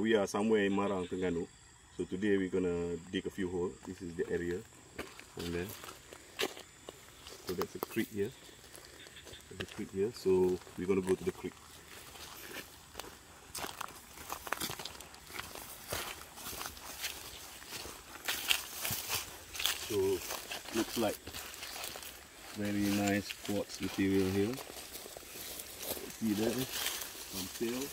We are somewhere in Marang, Terengganu. So today we're gonna dig a few holes. This is the area. And then, so that's a creek here. There's a creek here. So we're gonna go to the creek. So looks like very nice quartz material here. See that? Some tail.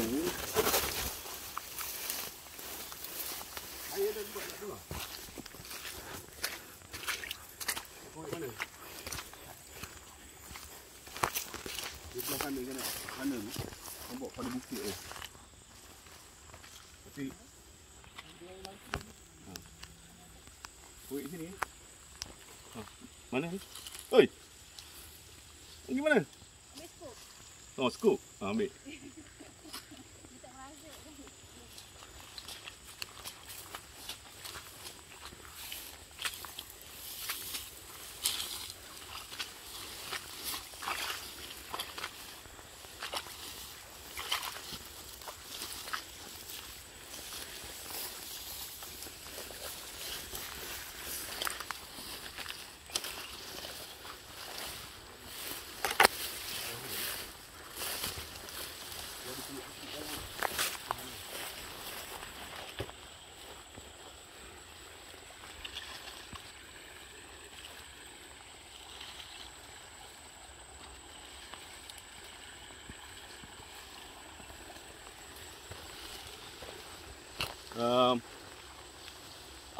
Air dah buat tu lah. Kau mana? Di belah sana kan? Mana ni? Kau bawa pada bukit tu. Tapi, wait sini. Mana ni? Oi, pergi mana? Ambil scoop. Oh scoop, ambil.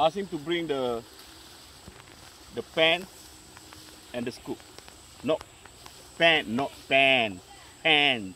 Ask him to bring the pan and the scoop. No, pan, not pan, hand.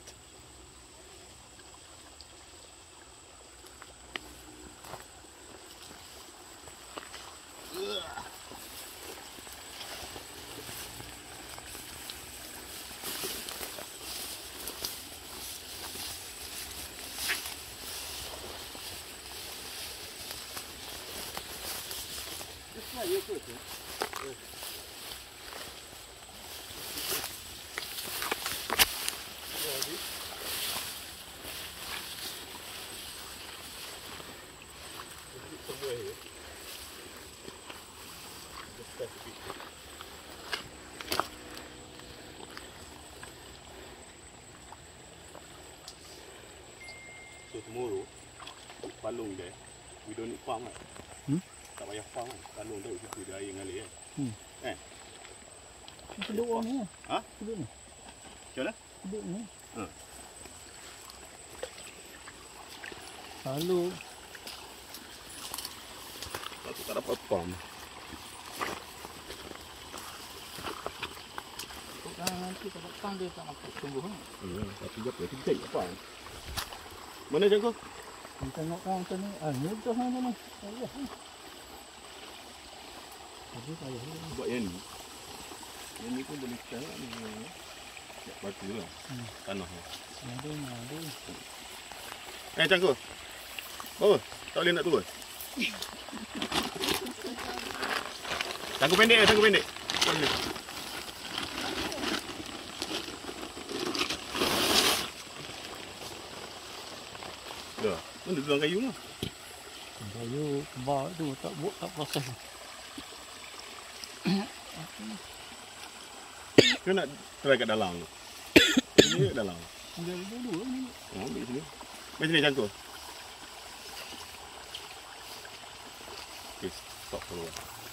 So tomorrow, palung there, we don't need farm right? Tak payah farm kan? Palung there, kita ada air ngalir kan? Kan? Keduk orang ni lah. Ha? Keduk ni? Macam mana? Keduk ni. Ha. Palung. Aku tak dapat farm. Nanti tak dapat farm dia tak dapat tumbuh kan? Ya, tapi dia boleh tinggi tak farm. Mana jangkau? Tengok kan macam ni. Ah, ni betul mana ni? Ayah ni. Buat yang ni. Yang ni pun boleh cakap ni. Tak batu lah. Tanah lah. Ada. Jangkau. Oh, tak boleh nak turun? Jangkau pendek lah, jangkau pendek. Dah, mana tulang kayu lah. Kayu kebal tu, tak buat, tak proses. Kita nak try kat dalam tu. Ini kat dalam. Ambil dulu lah ni. Ambil sini. Ambil sini jangkau. Okay, stop dulu lah.